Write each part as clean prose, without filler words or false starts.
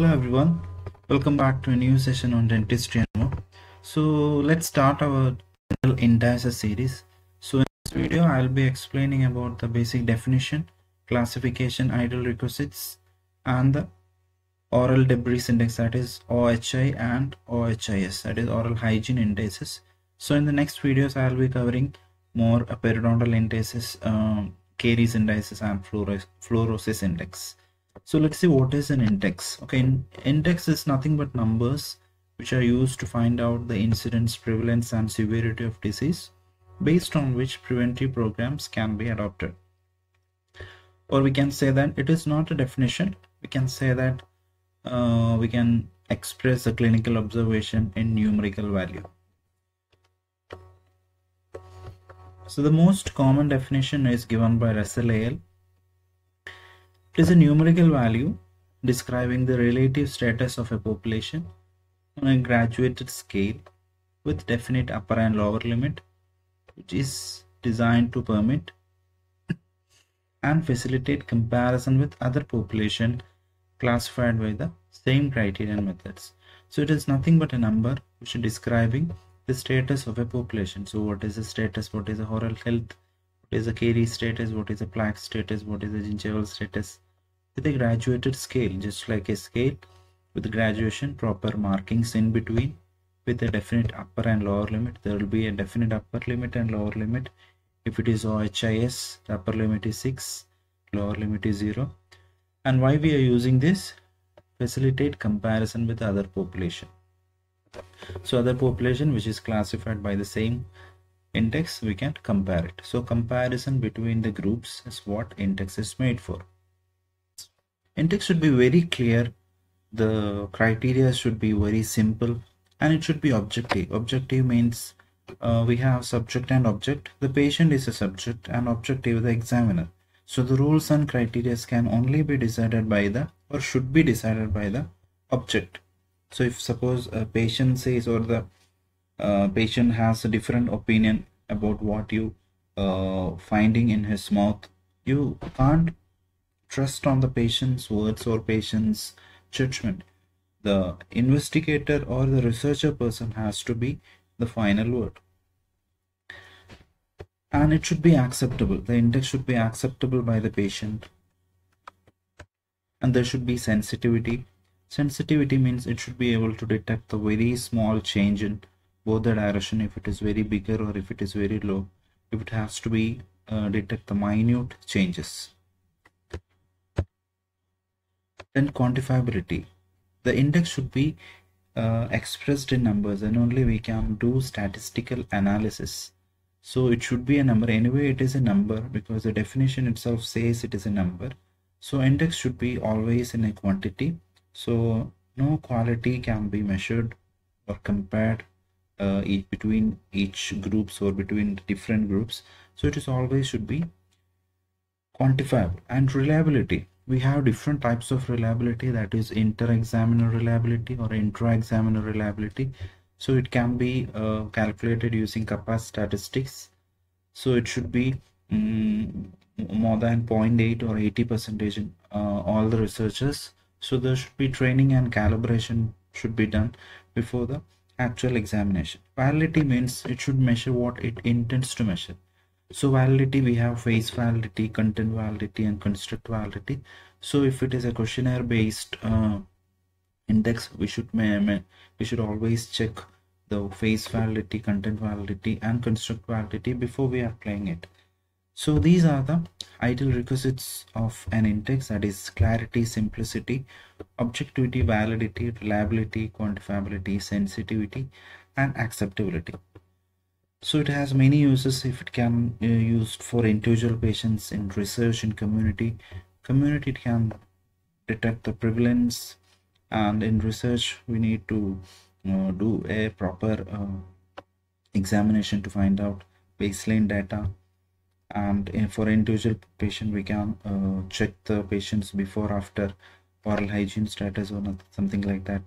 Hello everyone, welcome back to a new session on dentistry and more. So let's start our dental indices series. So in this video I'll be explaining about the basic definition, classification, ideal requisites and the oral debris index, that is OHI and OHIS, that is oral hygiene indices. So in the next videos I'll be covering more periodontal indices, caries indices and fluorosis index. So let's see what is an index. Okay, index is nothing but numbers which are used to find out the incidence, prevalence and severity of disease, based on which preventive programs can be adopted. Or we can say that it is not a definition, we can say that we can express a clinical observation in numerical value. So the most common definition is given by Russell A.L. It is a numerical value describing the relative status of a population on a graduated scale with definite upper and lower limit, which is designed to permit and facilitate comparison with other population classified by the same criteria and methods. So it is nothing but a number which is describing the status of a population. So what is the status, what is the oral health, what is the caries status, what is the plaque status, what is the gingival status, with a graduated scale, just like a scale with graduation, proper markings in between with a definite upper and lower limit. There will be a definite upper limit and lower limit. If it is OHIS, the upper limit is 6, lower limit is 0. And why we are using this? Facilitate comparison with other population. So other population which is classified by the same index, we can compare it. So comparison between the groups is what index is made for. Index should be very clear, the criteria should be very simple, and it should be objective. Objective means we have subject and object. The patient is a subject and objective the examiner. So the rules and criteria can only be decided by the, or should be decided by the object. So if suppose a patient says, or the patient has a different opinion about what you finding in his mouth, you can't trust on the patient's words or patient's judgment. The investigator or the researcher person has to be the final word, and it should be acceptable. The index should be acceptable by the patient, and there should be sensitivity. Sensitivity means it should be able to detect the very small change in both the direction, if it is very bigger or if it is very low. If it has to be detect the minute changes. Then quantifiability. The index should be expressed in numbers, and only we can do statistical analysis. So it should be a number. Anyway, it is a number because the definition itself says it is a number. So index should be always in a quantity. So no quality can be measured or compared between each groups or between different groups. So it is always should be quantifiable. And reliability, we have different types of reliability, that is inter-examiner reliability or intra-examiner reliability. So it can be calculated using CAPAS statistics. So it should be more than 0.8 or 80% in all the researchers. So there should be training and calibration should be done before the actual examination. Validity means it should measure what it intends to measure. So validity, we have phase validity, content validity and construct validity. So if it is a questionnaire based index, we should always check the phase validity, content validity and construct validity before we are applying it. So these are the ideal requisites of an index, that is clarity, simplicity, objectivity, validity, reliability, quantifiability, sensitivity and acceptability. So it has many uses. If it can be used for individual patients, in research, in community, it can detect the prevalence, and in research we need to do a proper examination to find out baseline data. And for individual patient, we can check the patient's before after oral hygiene status or something like that.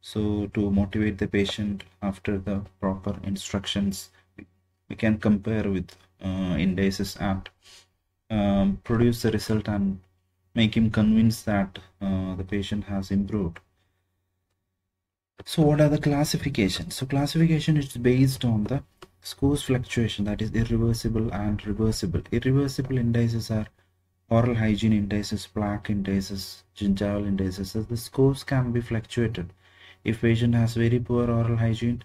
So to motivate the patient after the proper instructions, we can compare with indices and produce the result and make him convinced that the patient has improved. So what are the classifications? So classification is based on the School's fluctuation, that is irreversible and reversible. Irreversible indices are oral hygiene indices, plaque indices, gingival indices. So the scores can be fluctuated. If patient has very poor oral hygiene,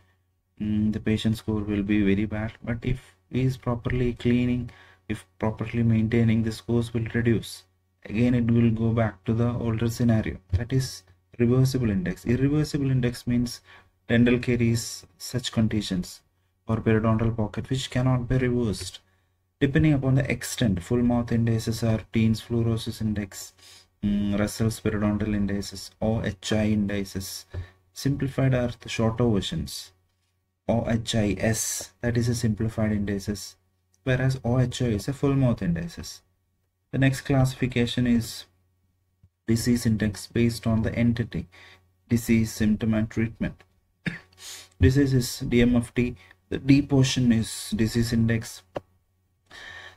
the patient score will be very bad. But if he is properly cleaning, if properly maintaining, the scores will reduce. Again, it will go back to the older scenario. That is reversible index. Irreversible index means dental caries, such conditions, or periodontal pocket which cannot be reversed. Depending upon the extent, full mouth indices are Dean's fluorosis index, Russell's periodontal indices, OHI indices. Simplified are the shorter versions. OHIS, that is a simplified indices, whereas OHI is a full mouth indices. The next classification is disease index based on the entity, disease, symptom and treatment. Disease is DMFT. The D portion is disease index.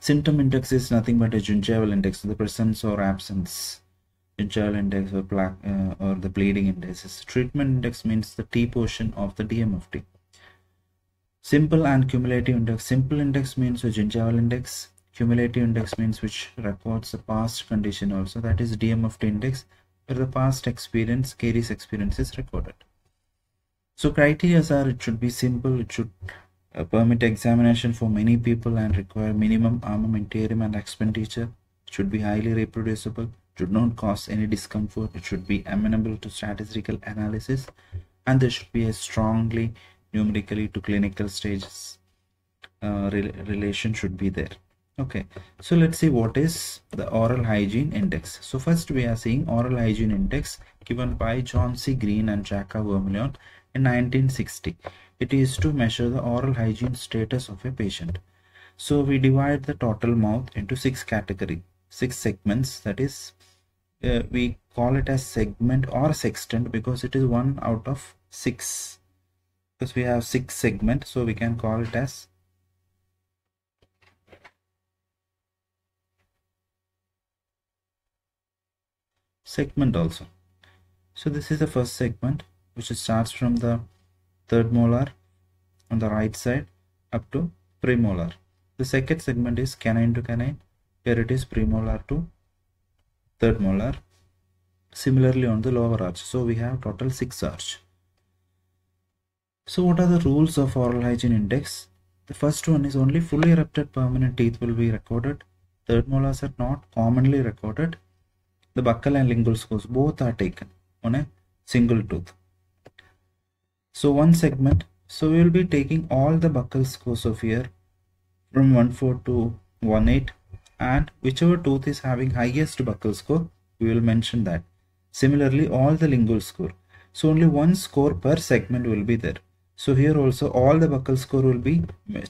Symptom index is nothing but a gingival index, the presence or absence, gingival index or plaque or the bleeding indices. Treatment index means the T portion of the DMFT. Simple and cumulative index. Simple index means a gingival index. Cumulative index means which records the past condition also, that is DMFT index, where the past experience, caries experience is recorded. So criteria are it should be simple, it should permit examination for many people and require minimum armamentarium and expenditure. It should be highly reproducible, it should not cause any discomfort, it should be amenable to statistical analysis, and there should be a strongly numerically to clinical stages relation should be there. Okay, so let's see what is the oral hygiene index. So first we are seeing oral hygiene index given by John C. Greene and Jack Vermillion in 1960. It is to measure the oral hygiene status of a patient. So we divide the total mouth into six segments, that is we call it as segment or sextant because it is one out of six, because we have six segments, so we can call it as segment also. So this is the first segment, which starts from the third molar on the right side up to premolar. The second segment is canine to canine, where it is premolar to third molar, similarly on the lower arch. So we have total six arch. So what are the rules of oral hygiene index? The first one is only fully erupted permanent teeth will be recorded. Third molars are not commonly recorded. The buccal and lingual scores both are taken on a single tooth. So one segment, so we will be taking all the buccal scores of here from 1.4 to 1.8, and whichever tooth is having highest buccal score, we will mention that. Similarly, all the lingual score. So only one score per segment will be there. So here also all the buccal score will be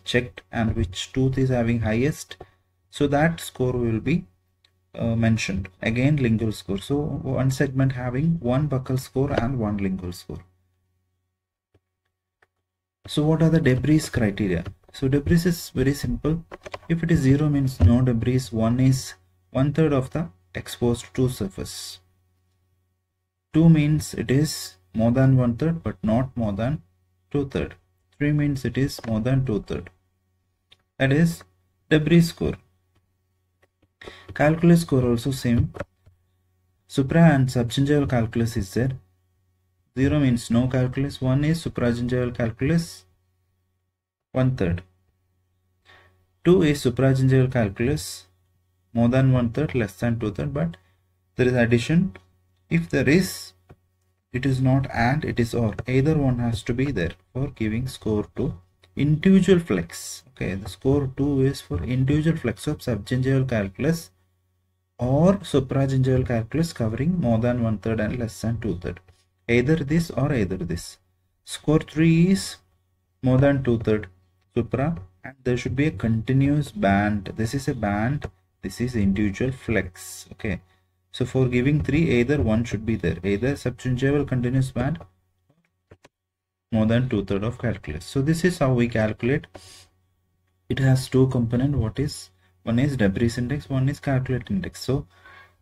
checked and which tooth is having highest. So that score will be mentioned. Again lingual score. So one segment having one buccal score and one lingual score. So what are the debris criteria? So debris is very simple. If it is 0 means no debris, 1 is 1/3 of the exposed tooth surface, 2 means it is more than 1/3 but not more than 2/3, 3 means it is more than 2/3. That is debris score. Calculus score also same, supra and subgingival calculus is there. 0 means no calculus, 1 is supragingival calculus 1/3, 2 is supragingival calculus more than 1/3, less than 2/3, but there is addition. If there is, it is not and, it is or, either one has to be there for giving score to individual flex. Okay, the score 2 is for individual flex of subgingival calculus or supragingival calculus covering more than 1/3 and less than 2/3. Either this or either this. Score 3 is more than 2/3 supra, and there should be a continuous band. This is a band, this is individual flex. Okay, so for giving 3, either one should be there, either subgingival continuous band more than 2/3 of calculus. So this is how we calculate. It has two components. One is debris index, one is calculate index. So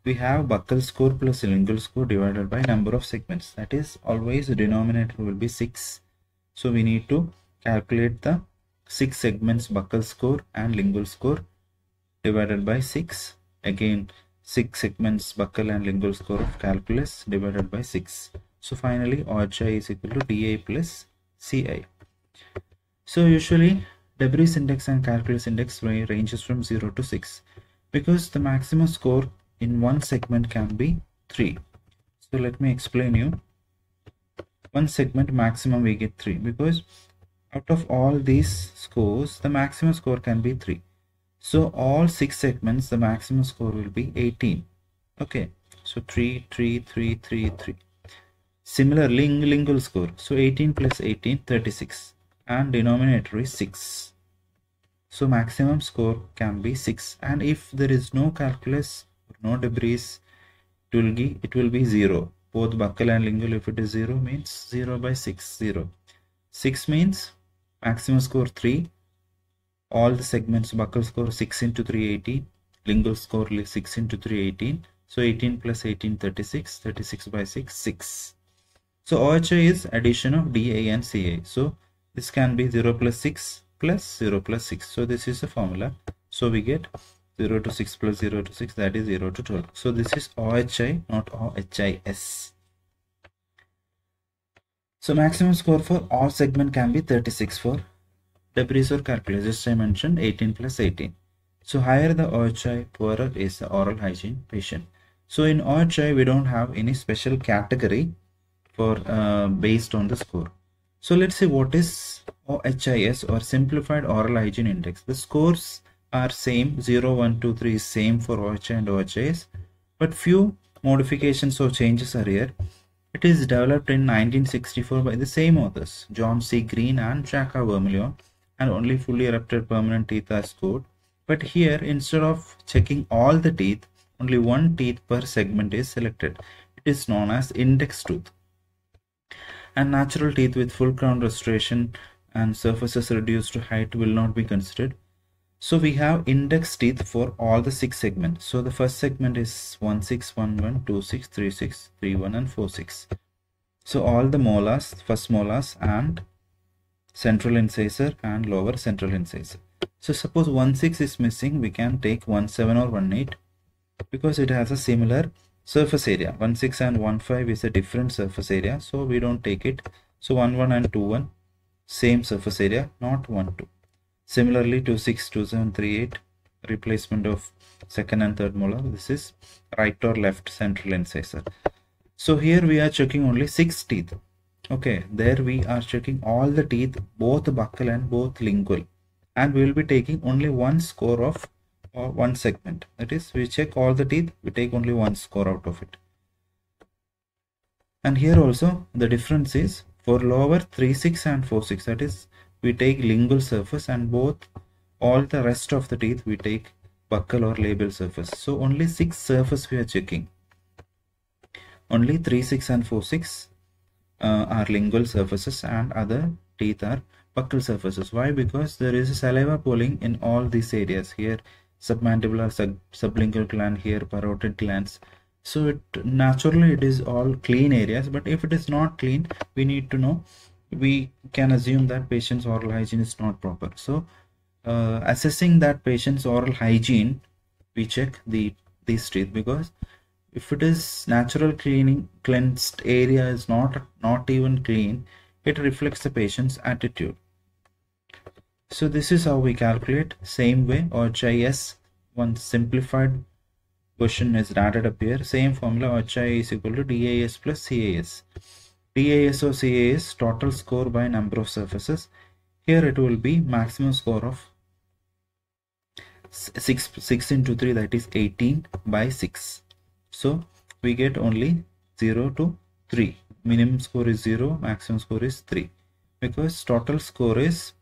we have buckle score plus lingual score divided by number of segments. That is, always the denominator will be 6. So we need to calculate the 6 segments buckle score and lingual score divided by 6. Again, 6 segments buckle and lingual score of calculus divided by 6. So finally, OHI is equal to DI plus CI. So usually, Debris index and calculus index ranges from 0 to 6 because the maximum score in one segment can be 3. So let me explain you. One segment maximum we get 3 because out of all these scores the maximum score can be 3. So all 6 segments the maximum score will be 18. Okay, so 3, 3, 3, 3, 3. Similarly, lingual score. So 18 plus 18, 36. And denominator is 6. So maximum score can be 6, and if there is no calculus or no debris, it will be 0. Both buckle and lingual, if it is 0 means 0 by 6, 0. 6 means maximum score 3. All the segments buckle score 6 into 3, 18. Lingual score 6 into 3, 18. So 18 plus 18, 36. 36 by 6, 6. So OHI is addition of DI and CI. So this can be 0 plus 6 plus 0 plus 6. So this is a formula. So we get 0 to 6 plus 0 to 6, that is 0 to 12. So this is OHI, not OHIS. So maximum score for all segment can be 36 for debris or calculus. Just I mentioned 18 plus 18. So higher the OHI, poorer is the oral hygiene patient. So in OHI, we don't have any special category for based on the score. So let's see what is OHIS or simplified oral hygiene index. The scores are same, 0, 1, 2, 3 is same for OHI and OHIS, but few modifications or changes are here. It is developed in 1964 by the same authors, John C. Greene and Jack Vermillion, and only fully erupted permanent teeth are scored. But here, instead of checking all the teeth, only one tooth per segment is selected. It is known as index tooth. And natural teeth with full crown restoration and surfaces reduced to height will not be considered. So we have index teeth for all the 6 segments. So the first segment is 1, 6, 1, 1, 2, 6, 3, 6, 3, 1 and 4, 6. So all the molars, first molars and central incisor and lower central incisor. So suppose 1, 6 is missing, we can take 1, 7 or 1, 8 because it has a similar surface area. 1, 6 and 1, 5 is a different surface area, so we don't take it. So 1, 1 and 2, 1, same surface area, not 1, 2. Similarly, 2, 6, 2, 7, 3, 8, replacement of second and third molar. This is right or left central incisor. So here we are checking only 6 teeth. Okay, there we are checking all the teeth, both buccal and both lingual, and we will be taking only one score of or one segment. That is, we check all the teeth, we take only one score out of it. And here also the difference is for lower 3, 6 and 4, 6. That is, we take lingual surface, and both all the rest of the teeth we take buccal or labial surface. So only 6 surface we are checking. Only 3, 6 and 4, 6 are lingual surfaces, and other teeth are buccal surfaces. Why? Because there is a saliva pooling in all these areas here. Submandibular, sublingual gland here, parotid glands. So naturally it is all clean areas, but if it is not clean, we need to know, we can assume that patient's oral hygiene is not proper. So assessing that patient's oral hygiene, we check these teeth, because if it is natural cleansed area is not even clean, it reflects the patient's attitude. So this is how we calculate. Same way, OHIS, one simplified version is added up here. Same formula, OHI is equal to DIS plus CIS. DIS or CIS, total score by number of surfaces. Here it will be maximum score of 6 into 3, that is 18 by 6. So we get only 0 to 3. Minimum score is 0, maximum score is 3. Because total score is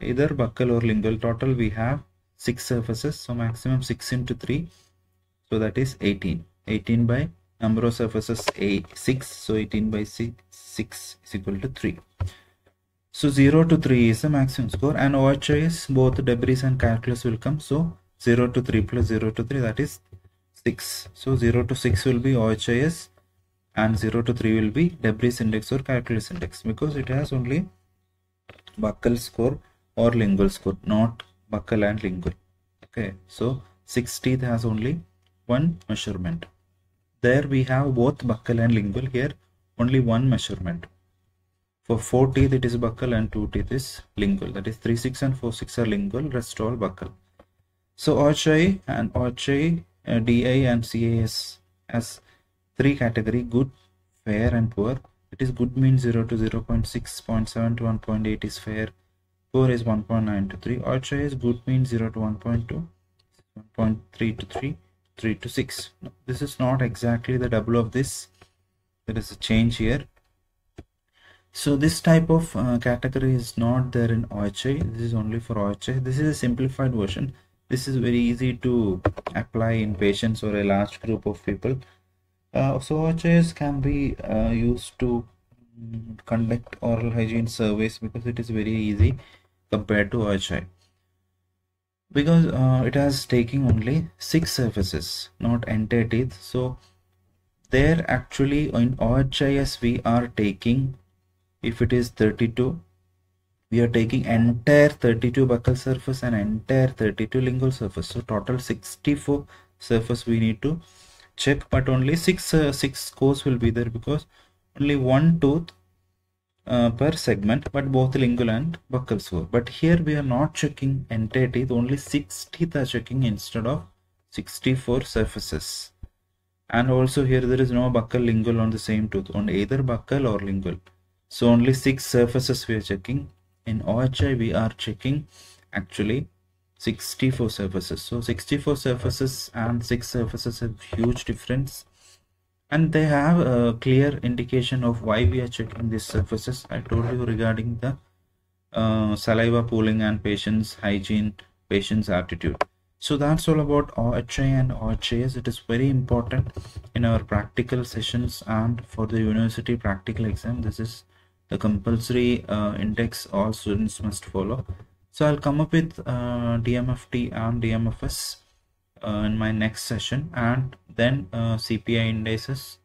either buccal or lingual. Total we have 6 surfaces, so maximum 6 into 3, so that is 18 by number of surfaces 6, so 18 by 6 is equal to 3. So 0 to 3 is the maximum score, and OHIS, both debris and calculus will come. So 0 to 3 plus 0 to 3, that is 6. So 0 to 6 will be OHIS and 0 to 3 will be Debris index or calculus index, because it has only buccal score or lingual score, not buccal and lingual. Okay, so 6 teeth has only one measurement. There we have both buccal and lingual, here only one measurement. For 4 teeth it is buccal and 2 teeth is lingual, that is 3, 6 and 4, 6 are lingual, rest all buccal. So OHI and OHI, DI and CAS as 3 category: good, fair and poor. It is good means 0 to 0.6, 0.7 to 1.8 is fair, poor is 1.9 to 3. OHI is good means 0 to 1.2, 1.3 to 3, 3 to 6. No, this is not exactly the double of this, there is a change here. So this type of category is not there in OHI. This is only for OHI. This is a simplified version. This is very easy to apply in patients or a large group of people. So OHIS can be used to conduct oral hygiene surveys because it is very easy compared to OHI, because it has taking only 6 surfaces, not entire teeth. So there actually in OHIS we are taking, if it is 32, we are taking entire 32 buccal surface and entire 32 lingual surface. So total 64 surface we need to check, but only 6 scores will be there because only one tooth per segment, but both lingual and buccal score. But here we are not checking entire teeth, only 6 teeth are checking instead of 64 surfaces. And also here there is no buccal lingual on the same tooth, on either buccal or lingual. So only 6 surfaces we are checking. In OHI we are checking actually 64 surfaces. So 64 surfaces and 6 surfaces have huge difference, and they have a clear indication of why we are checking these surfaces. I told you regarding the saliva pooling and patient's hygiene, patient's aptitude. So that's all about OHI and OHIS. It is very important in our practical sessions and for the university practical exam. This is the compulsory index all students must follow. So I'll come up with DMFT and DMFS in my next session, and then CPI indices,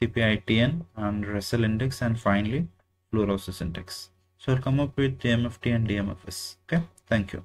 CPITN and Russell index, and finally fluorosis index. So I'll come up with DMFT and DMFS. Okay, thank you.